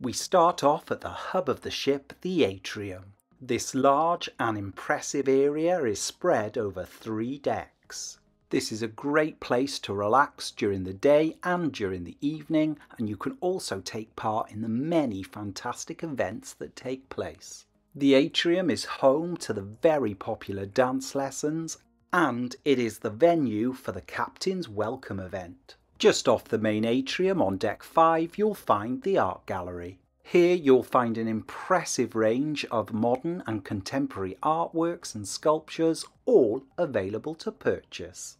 We start off at the hub of the ship, the atrium. This large and impressive area is spread over 3 decks. This is a great place to relax during the day and during the evening, and you can also take part in the many fantastic events that take place. The atrium is home to the very popular dance lessons, and it is the venue for the Captain's Welcome event. Just off the main atrium on deck 5 you'll find the art gallery. Here you'll find an impressive range of modern and contemporary artworks and sculptures, all available to purchase.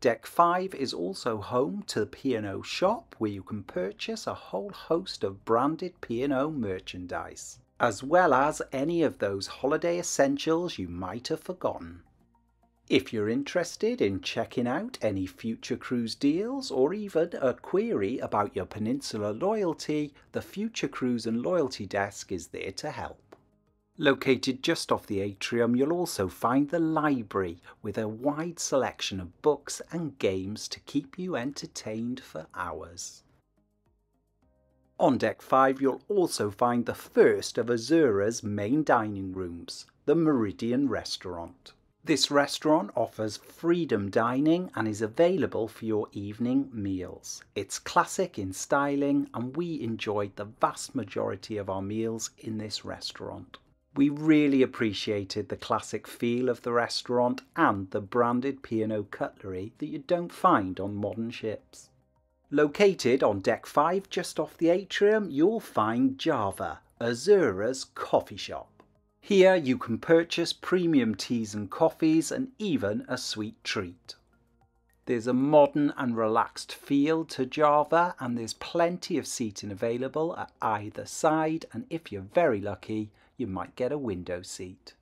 Deck 5 is also home to the P&O shop, where you can purchase a whole host of branded P&O merchandise, as well as any of those holiday essentials you might have forgotten. If you're interested in checking out any future cruise deals or even a query about your Peninsula loyalty, the Future Cruise and Loyalty Desk is there to help. Located just off the atrium, you'll also find the library with a wide selection of books and games to keep you entertained for hours. On Deck 5 you'll also find the first of Azura's main dining rooms, the Meridian Restaurant. This restaurant offers freedom dining and is available for your evening meals. It's classic in styling, and we enjoyed the vast majority of our meals in this restaurant. We really appreciated the classic feel of the restaurant and the branded P&O cutlery that you don't find on modern ships. Located on Deck 5 just off the atrium, you'll find Java, Azura's coffee shop. Here you can purchase premium teas and coffees and even a sweet treat. There's a modern and relaxed feel to Java, and there's plenty of seating available at either side, and if you're very lucky you might get a window seat.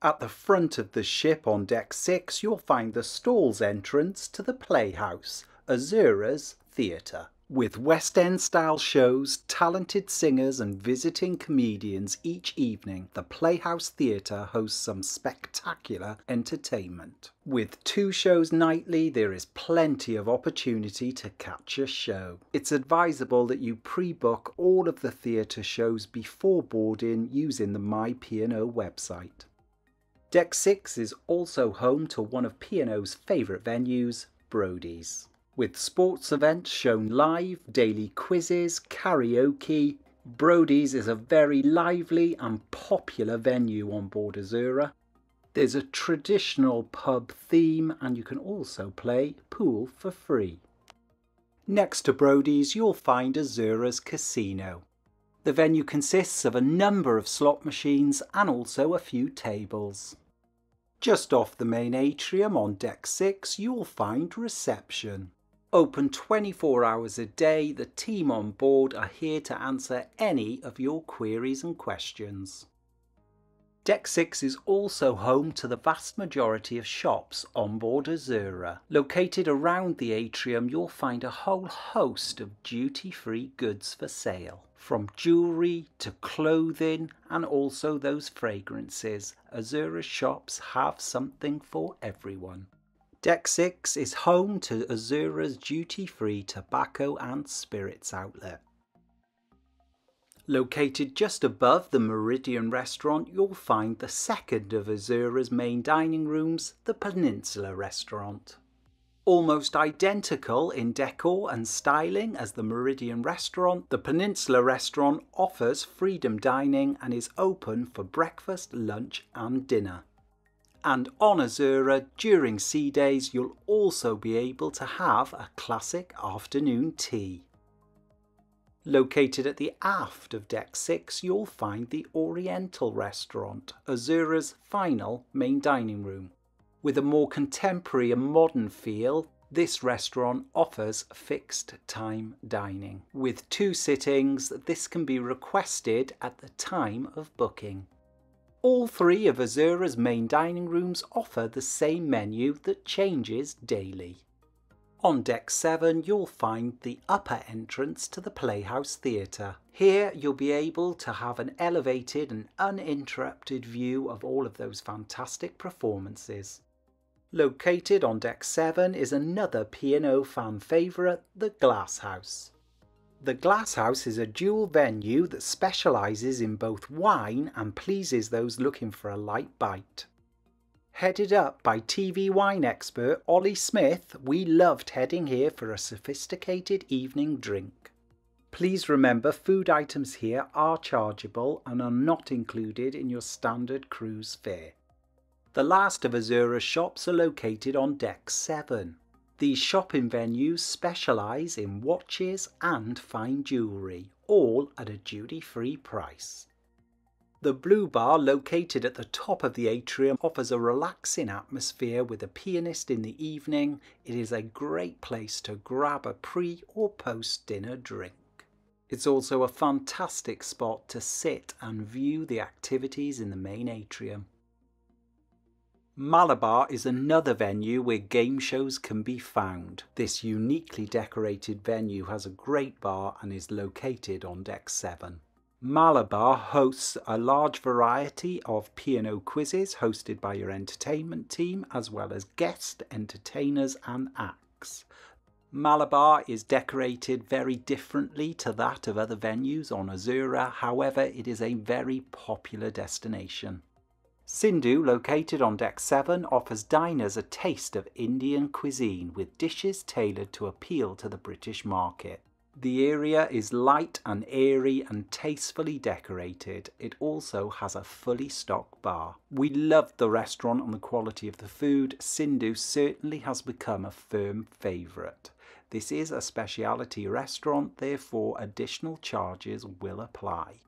At the front of the ship on Deck 6 you'll find the stalls entrance to the Playhouse, Azura's theatre. With West End style shows, talented singers and visiting comedians each evening, the Playhouse Theatre hosts some spectacular entertainment. With 2 shows nightly, there is plenty of opportunity to catch a show. It's advisable that you pre-book all of the theatre shows before boarding using the My P&O website. Deck 6 is also home to one of P&O's favourite venues, Brody's, with sports events shown live, daily quizzes, karaoke. Brody's is a very lively and popular venue on board Azura. There's a traditional pub theme, and you can also play pool for free. Next to Brody's you'll find Azura's casino. The venue consists of a number of slot machines and also a few tables. Just off the main atrium on Deck 6 you'll find reception. Open 24 hours a day, the team on board are here to answer any of your queries and questions. Deck 6 is also home to the vast majority of shops on board Azura. Located around the atrium you'll find a whole host of duty-free goods for sale, from jewellery to clothing and also those fragrances. Azura shops have something for everyone. Deck 6 is home to Azura's duty-free tobacco and spirits outlet. Located just above the Meridian Restaurant, you'll find the second of Azura's main dining rooms, the Peninsula Restaurant. Almost identical in decor and styling as the Meridian Restaurant, the Peninsula Restaurant offers freedom dining and is open for breakfast, lunch and dinner. And on Azura, during sea days, you'll also be able to have a classic afternoon tea. Located at the aft of Deck 6, you'll find the Oriental Restaurant, Azura's final main dining room. With a more contemporary and modern feel, this restaurant offers fixed time dining. With 2 sittings, this can be requested at the time of booking. All 3 of Azura's main dining rooms offer the same menu that changes daily. On Deck 7 you'll find the upper entrance to the Playhouse Theatre. Here you'll be able to have an elevated and uninterrupted view of all of those fantastic performances. Located on Deck 7 is another P&O fan favourite, the Glass House. The Glass House is a dual venue that specialises in both wine and pleases those looking for a light bite. Headed up by TV wine expert Ollie Smith, we loved heading here for a sophisticated evening drink. Please remember food items here are chargeable and are not included in your standard cruise fare. The last of Azura's shops are located on Deck 7. These shopping venues specialise in watches and fine jewellery, all at a duty-free price. The Blue Bar, located at the top of the atrium, offers a relaxing atmosphere with a pianist in the evening. It is a great place to grab a pre or post-dinner drink. It's also a fantastic spot to sit and view the activities in the main atrium. Malabar is another venue where game shows can be found. This uniquely decorated venue has a great bar and is located on Deck 7. Malabar hosts a large variety of P&O quizzes hosted by your entertainment team, as well as guest entertainers and acts. Malabar is decorated very differently to that of other venues on Azura, however it is a very popular destination. Sindhu, located on Deck 7, offers diners a taste of Indian cuisine with dishes tailored to appeal to the British market. The area is light and airy and tastefully decorated. It also has a fully stocked bar. We loved the restaurant and the quality of the food. Sindhu certainly has become a firm favourite. This is a speciality restaurant, therefore additional charges will apply.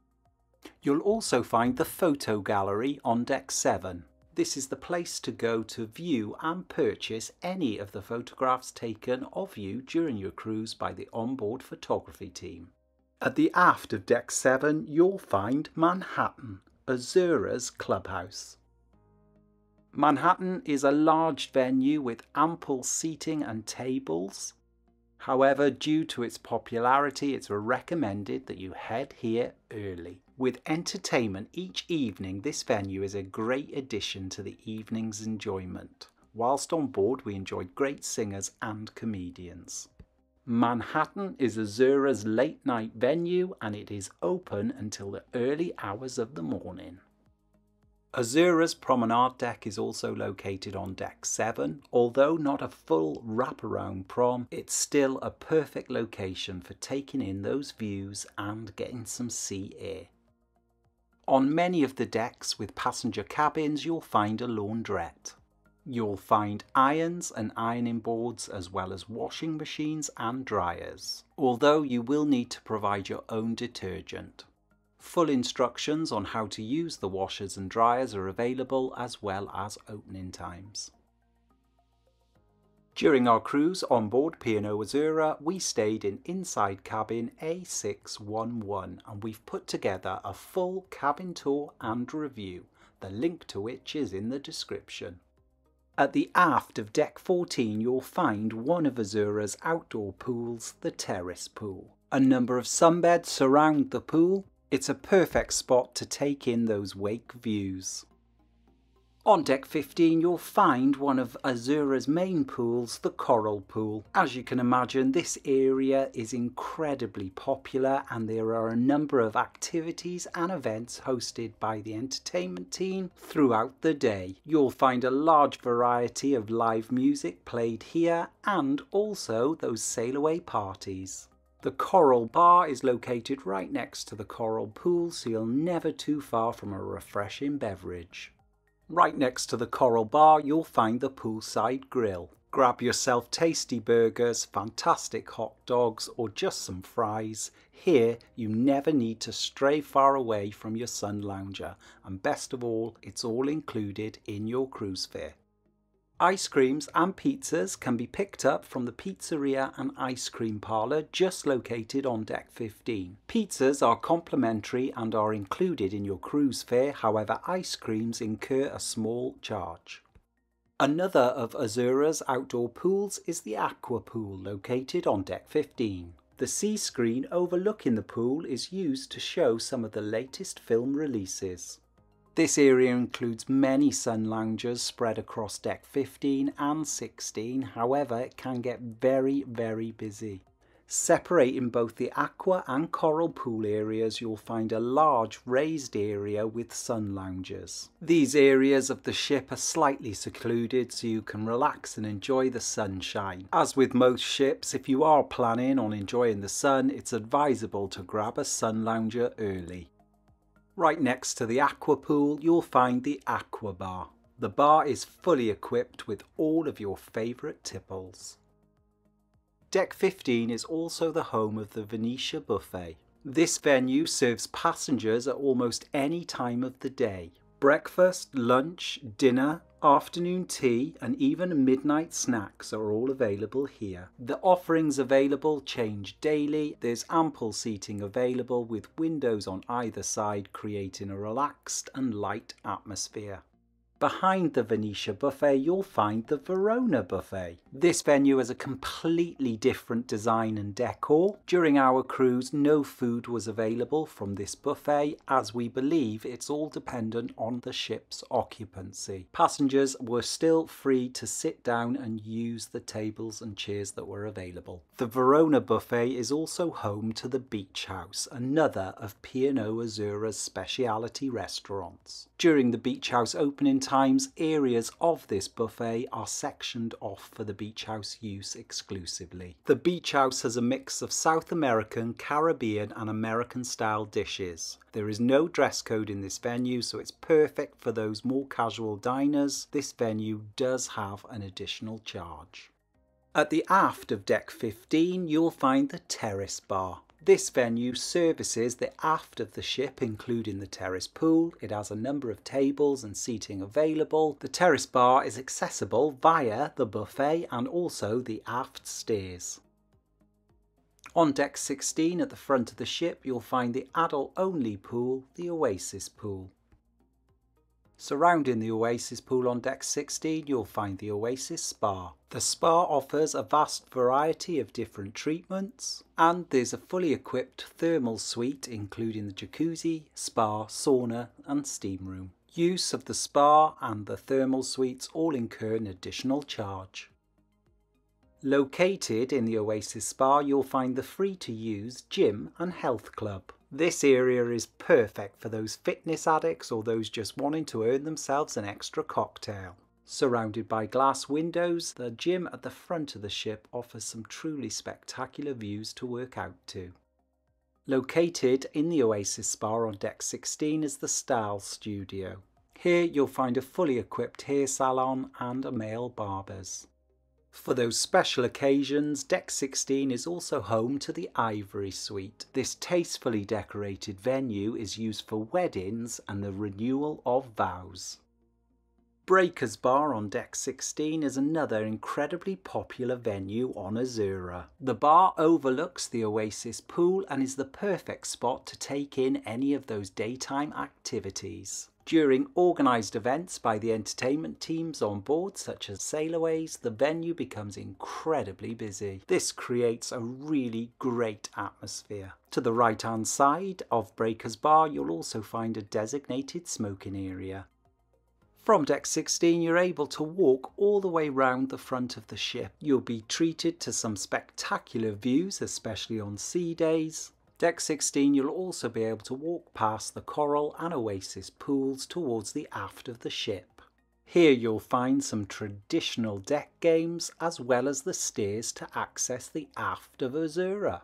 You'll also find the photo gallery on Deck 7. This is the place to go to view and purchase any of the photographs taken of you during your cruise by the onboard photography team. At the aft of Deck 7 you'll find Manhattan, Azura's clubhouse. Manhattan is a large venue with ample seating and tables. However, due to its popularity, it's recommended that you head here early. With entertainment each evening, this venue is a great addition to the evening's enjoyment. Whilst on board, we enjoyed great singers and comedians. Manhattan is Azura's late night venue and it is open until the early hours of the morning. Azura's promenade deck is also located on Deck 7. Although not a full wraparound prom, it's still a perfect location for taking in those views and getting some sea air. On many of the decks with passenger cabins you'll find a laundrette. You'll find irons and ironing boards as well as washing machines and dryers, although you will need to provide your own detergent. Full instructions on how to use the washers and dryers are available, as well as opening times. During our cruise on board P&O Azura, we stayed in inside cabin A611 and we've put together a full cabin tour and review, the link to which is in the description. At the aft of Deck 14 you'll find one of Azura's outdoor pools, the Terrace Pool. A number of sunbeds surround the pool. It's a perfect spot to take in those wake views. On Deck 15 you'll find one of Azura's main pools, the Coral Pool. As you can imagine, this area is incredibly popular and there are a number of activities and events hosted by the entertainment team throughout the day. You'll find a large variety of live music played here and also those sail away parties. The Coral Bar is located right next to the Coral Pool, so you're never too far from a refreshing beverage. Right next to the Coral Bar you'll find the Poolside Grill. Grab yourself tasty burgers, fantastic hot dogs or just some fries. Here you never need to stray far away from your sun lounger, and best of all, it's all included in your cruise fare. Ice creams and pizzas can be picked up from the pizzeria and ice cream parlour just located on Deck 15. Pizzas are complimentary and are included in your cruise fare, however ice creams incur a small charge. Another of Azura's outdoor pools is the Aqua Pool, located on Deck 15. The sea screen overlooking the pool is used to show some of the latest film releases. This area includes many sun loungers spread across Deck 15 and 16, however it can get very busy. Separating both the Aqua and Coral Pool areas, you'll find a large raised area with sun lounges. These areas of the ship are slightly secluded so you can relax and enjoy the sunshine. As with most ships, if you are planning on enjoying the sun, it's advisable to grab a sun lounger early. Right next to the Aqua Pool, you'll find the Aqua Bar. The bar is fully equipped with all of your favourite tipples. Deck 15 is also the home of the Venetia Buffet. This venue serves passengers at almost any time of the day. Breakfast, lunch, dinner, afternoon tea and even midnight snacks are all available here. The offerings available change daily. There's ample seating available with windows on either side, creating a relaxed and light atmosphere. Behind the Venetia Buffet, you'll find the Verona Buffet. This venue has a completely different design and decor. During our cruise, no food was available from this buffet, as we believe it's all dependent on the ship's occupancy. Passengers were still free to sit down and use the tables and chairs that were available. The Verona Buffet is also home to the Beach House, another of P&O Azura's speciality restaurants. During the Beach House opening times, areas of this buffet are sectioned off for the Beach House use exclusively. The Beach House has a mix of South American, Caribbean and American style dishes. There is no dress code in this venue, so it's perfect for those more casual diners. This venue does have an additional charge. At the aft of Deck 15, you'll find the Terrace Bar. This venue services the aft of the ship, including the terrace pool. It has a number of tables and seating available. The terrace bar is accessible via the buffet and also the aft stairs. On Deck 16 at the front of the ship, you'll find the adult-only pool, the Oasis Pool. Surrounding the Oasis Pool on Deck 16, you'll find the Oasis Spa. The spa offers a vast variety of different treatments, and there's a fully equipped thermal suite including the jacuzzi, spa, sauna and steam room. Use of the spa and the thermal suites all incur an additional charge. Located in the Oasis Spa, you'll find the free-to-use gym and health club. This area is perfect for those fitness addicts or those just wanting to earn themselves an extra cocktail. Surrounded by glass windows, the gym at the front of the ship offers some truly spectacular views to work out to. Located in the Oasis Spa on Deck 16 is the Style Studio. Here you'll find a fully equipped hair salon and a male barber's. For those special occasions, Deck 16 is also home to the Ivory Suite. This tastefully decorated venue is used for weddings and the renewal of vows. Breaker's Bar on Deck 16 is another incredibly popular venue on Azura. The bar overlooks the Oasis Pool and is the perfect spot to take in any of those daytime activities. During organised events by the entertainment teams on board, such as sailaways, the venue becomes incredibly busy. This creates a really great atmosphere. To the right-hand side of Breaker's Bar, you'll also find a designated smoking area. From Deck 16, you're able to walk all the way round the front of the ship. You'll be treated to some spectacular views, especially on sea days. Deck 16, you'll also be able to walk past the Coral and Oasis pools towards the aft of the ship. Here you'll find some traditional deck games as well as the stairs to access the aft of Azura.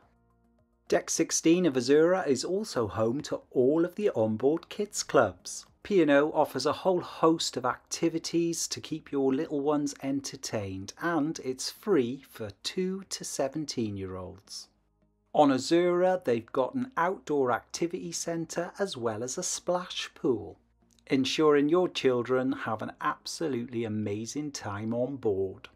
Deck 16 of Azura is also home to all of the onboard kids clubs. P&O offers a whole host of activities to keep your little ones entertained, and it's free for 2 to 17-year-olds. On Azura, they've got an outdoor activity centre as well as a splash pool, ensuring your children have an absolutely amazing time on board.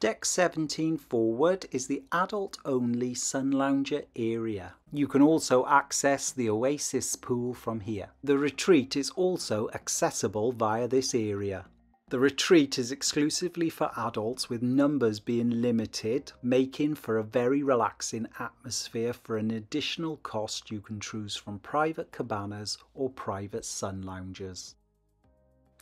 Deck 17 forward is the adult-only sun lounger area. You can also access the Oasis Pool from here. The retreat is also accessible via this area. The retreat is exclusively for adults, with numbers being limited, making for a very relaxing atmosphere. For an additional cost, you can choose from private cabanas or private sun lounges.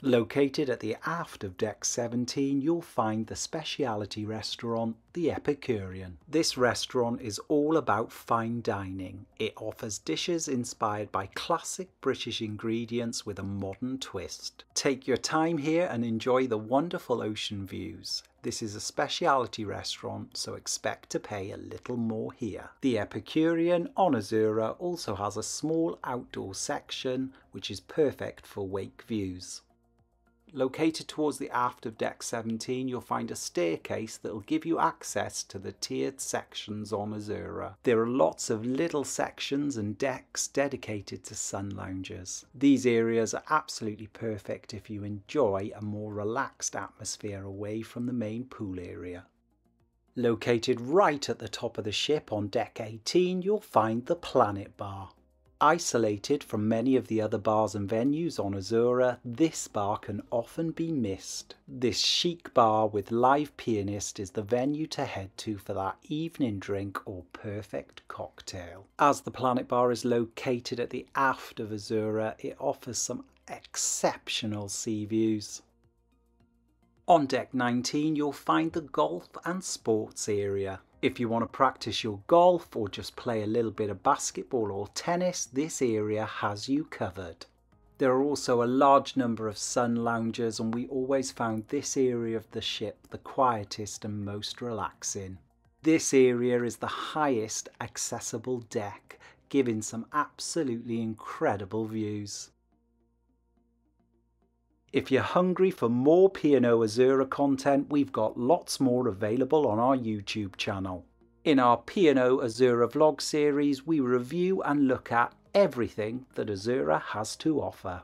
Located at the aft of Deck 17, you'll find the speciality restaurant, the Epicurean. This restaurant is all about fine dining. It offers dishes inspired by classic British ingredients with a modern twist. Take your time here and enjoy the wonderful ocean views. This is a speciality restaurant, so expect to pay a little more here. The Epicurean on Azura also has a small outdoor section, which is perfect for wake views. Located towards the aft of Deck 17, you'll find a staircase that'll give you access to the tiered sections on Azura. There are lots of little sections and decks dedicated to sun loungers. These areas are absolutely perfect if you enjoy a more relaxed atmosphere away from the main pool area. Located right at the top of the ship on Deck 18, you'll find the Planet Bar. Isolated from many of the other bars and venues on Azura, this bar can often be missed. This chic bar with live pianist is the venue to head to for that evening drink or perfect cocktail. As the Planet Bar is located at the aft of Azura, it offers some exceptional sea views. On Deck 19, you'll find the golf and sports area. If you want to practice your golf or just play a little bit of basketball or tennis, this area has you covered. There are also a large number of sun loungers, and we always found this area of the ship the quietest and most relaxing. This area is the highest accessible deck, giving some absolutely incredible views. If you're hungry for more P&O Azura content, we've got lots more available on our YouTube channel. In our P&O Azura vlog series, we review and look at everything that Azura has to offer.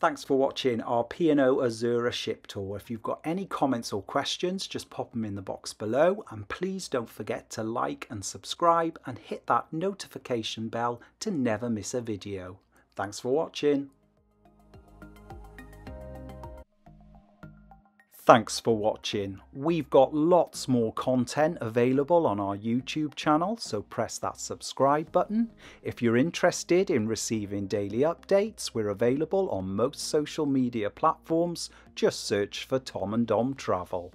Thanks for watching our P&O Azura ship tour. If you've got any comments or questions, just pop them in the box below, and please don't forget to like and subscribe and hit that notification bell to never miss a video. Thanks for watching. Thanks for watching. We've got lots more content available on our YouTube channel, so press that subscribe button. If you're interested in receiving daily updates, we're available on most social media platforms. Just search for Tom and Dom Travel.